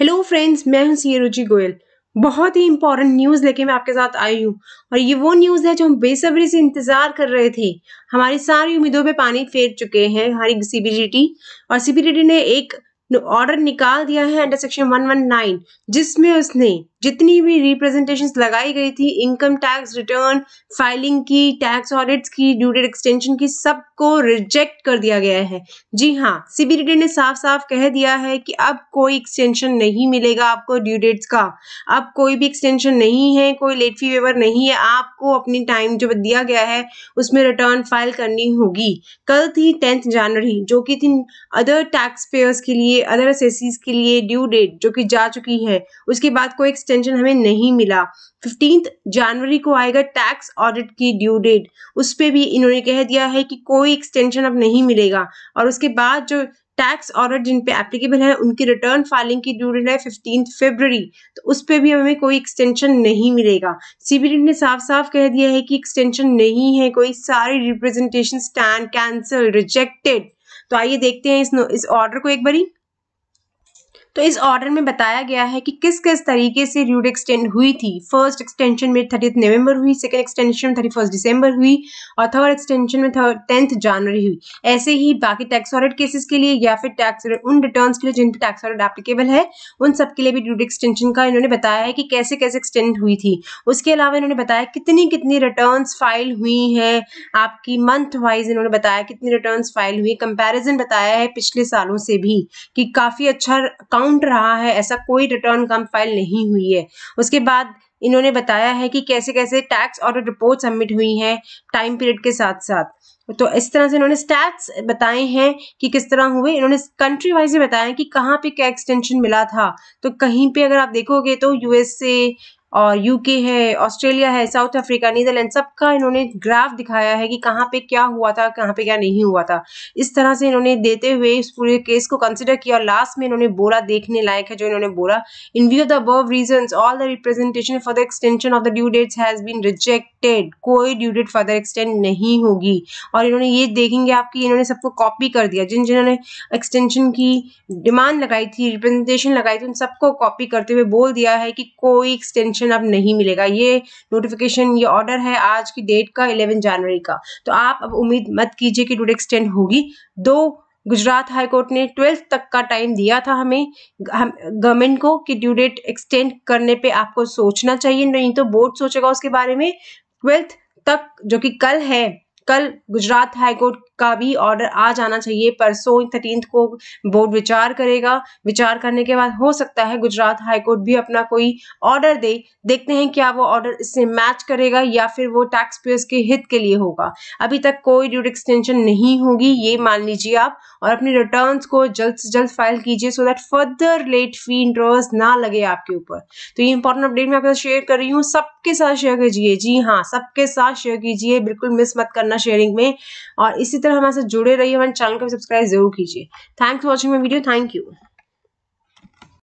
Hello friends, मैं हूं सी रुचि गोयल। बहुत ही इम्पोर्टेंट न्यूज़ लेके मैं आपके साथ आई हूँ और ये वो न्यूज़ है जो हम बेसब्री से इंतज़ार कर रहे थे। हमारी सारी उम्मीदों पे पानी फेर चुके हैं हमारी सीबीडीटी और सीबीडीटी ने एक ऑर्डर निकाल दिया है अंडर सेक्शन 119, जिसमें उसने जितनी भी रिप्रेजेंटेशंस लगाई गई थी इनकम टैक्स रिटर्न फाइलिंग की, टैक्स ऑडिट्स की, ड्यू डेट एक्सटेंशन की, सबको रिजेक्ट कर दिया गया है। जी हाँ, सीबीडीटी ने साफ साफ कह दिया है कि अब कोई एक्सटेंशन नहीं मिलेगा आपको ड्यू डेट्स का। अब कोई भी एक्सटेंशन नहीं है, कोई लेट फी वेवर नहीं है। आपको अपनी टाइम जो दिया गया है उसमें रिटर्न फाइल करनी होगी। कल थी 10 जनवरी, जो कि थी अदर टैक्स पेयर्स के लिए, अदर असेसीज के लिए ड्यू डेट जो कि जा चुकी है। उसके बाद कोई एक्सटेंशन हमें नहीं मिला। 15 जनवरी को आएगा टैक्स ऑडिट की ड्यू डेट, उस पे भी इन्होंने कह दिया है कि कोई एक्सटेंशन अब नहीं मिलेगा। और उसके बाद जो टैक्स ऑडिट जिन पे एप्लीकेबल है उनकी रिटर्न फाइलिंग की ड्यू डेट है 15 फरवरी, तो उस पे भी हमें कोई एक्सटेंशन नहीं मिलेगा। सीबीडीटी ने साफ साफ कह दिया है कि एक्सटेंशन नहीं है कोई, सारी रिप्रेजेंटेशन स्टैंड, कैंसल, रिजेक्टेड। तो आइए देखते हैं इस ऑर्डर को एक बारी। तो इस ऑर्डर में बताया गया है कि किस किस तरीके से ड्यू डेट एक्सटेंड हुई थी। फर्स्ट एक्सटेंशन में 30 नवंबर हुई, सेकंड एक्सटेंशन में 31 दिसंबर हुई और थर्ड एक्सटेंशन में 10 जनवरी हुई। ऐसे ही बाकी टैक्स ऑडिट केसेस के लिए या फिर टैक्स उन रिटर्न्स के लिए जिन पर टैक्स ऑडिट एप्लीकेबल है, उन सब के लिए भी ड्यू डेट एक्सटेंशन का इन्होंने बताया है कि कैसे कैसे एक्सटेंड हुई थी। उसके अलावा इन्होंने बताया कितनी कितनी रिटर्न फाइल हुई है आपकी, मंथ वाइज इन्होंने बताया कितनी रिटर्न फाइल हुई, कंपेरिजन बताया है पिछले सालों से भी कि काफ़ी अच्छा रहा है, ऐसा कोई रिटर्न कम फाइल नहीं हुई है। उसके बाद इन्होंने बताया है कि कैसे कैसे टैक्स ऑडिट रिपोर्ट सबमिट हुई है टाइम पीरियड के साथ साथ। तो इस तरह से इन्होंने स्टैट्स बताए हैं कि किस तरह हुए। इन्होंने कंट्री वाइज बताया है कि कहाँ पे क्या एक्सटेंशन मिला था। तो कहीं पे अगर आप देखोगे तो USA और UK है, ऑस्ट्रेलिया है, साउथ अफ्रीका, नीदरलैंड, सबका इन्होंने ग्राफ दिखाया है कि कहाँ पे क्या हुआ था, कहाँ पे क्या नहीं हुआ था। इस तरह से इन्होंने देते हुए इस पूरे केस को कंसिडर किया और लास्ट में इन्होंने बोला, देखने लायक है जो इन्होंने बोला, in view of the above reasons all the representation for the extension of the due dates has been rejected. कोई ड्यू डेट फर्दर एक्सटेंड नहीं होगी। और इन्होंने ये देखेंगे आपकी, इन्होंने सबको कॉपी कर दिया, जिन्होंने एक्सटेंशन की डिमांड लगाई थी, रिप्रेजेंटेशन लगाई थी, उन सबको कॉपी करते हुए बोल दिया है कि कोई एक्सटेंशन अब नहीं मिलेगा। ये नोटिफिकेशन, ये ऑर्डर है आज की डेट का 11 जनवरी का। तो आप अब उम्मीद मत कीजिए कि ड्यू डेट एक्सटेंड होगी। दो, गुजरात हाई कोर्ट ने 12 तक का टाइम दिया था हमें, गवर्नमेंट को, कि ड्यू डेट एक्सटेंड करने पे आपको सोचना चाहिए, नहीं तो बोर्ड सोचेगा उसके बारे में। 12 तक जो कि कल है, कल गुजरात हाई कोर्ट का भी ऑर्डर आ जाना चाहिए। परसों 13 को बोर्ड विचार करेगा। विचार करने के बाद हो सकता है गुजरात हाई कोर्ट भी अपना कोई ऑर्डर दे। देखते हैं क्या वो ऑर्डर इससे मैच करेगा या फिर वो टैक्स पेयर्स के हित के लिए होगा। अभी तक कोई ड्यू डेट एक्सटेंशन नहीं होगी, ये मान लीजिए आप, और अपनी रिटर्न्स को जल्द से जल्द फाइल कीजिए so that further late fee interest ना लगे आपके ऊपर। तो ये इंपॉर्टेंट अपडेट मैं आपके साथ शेयर कर रही हूँ। सबके साथ शेयर कीजिए, जी हाँ, सबके साथ शेयर कीजिए, बिल्कुल मिस मत करना शेयरिंग में। और इसी तरह हमारे साथ जुड़े रहिए, हमारे चैनल को सब्सक्राइब जरूर कीजिए। Thanks for watching my video. Thank you.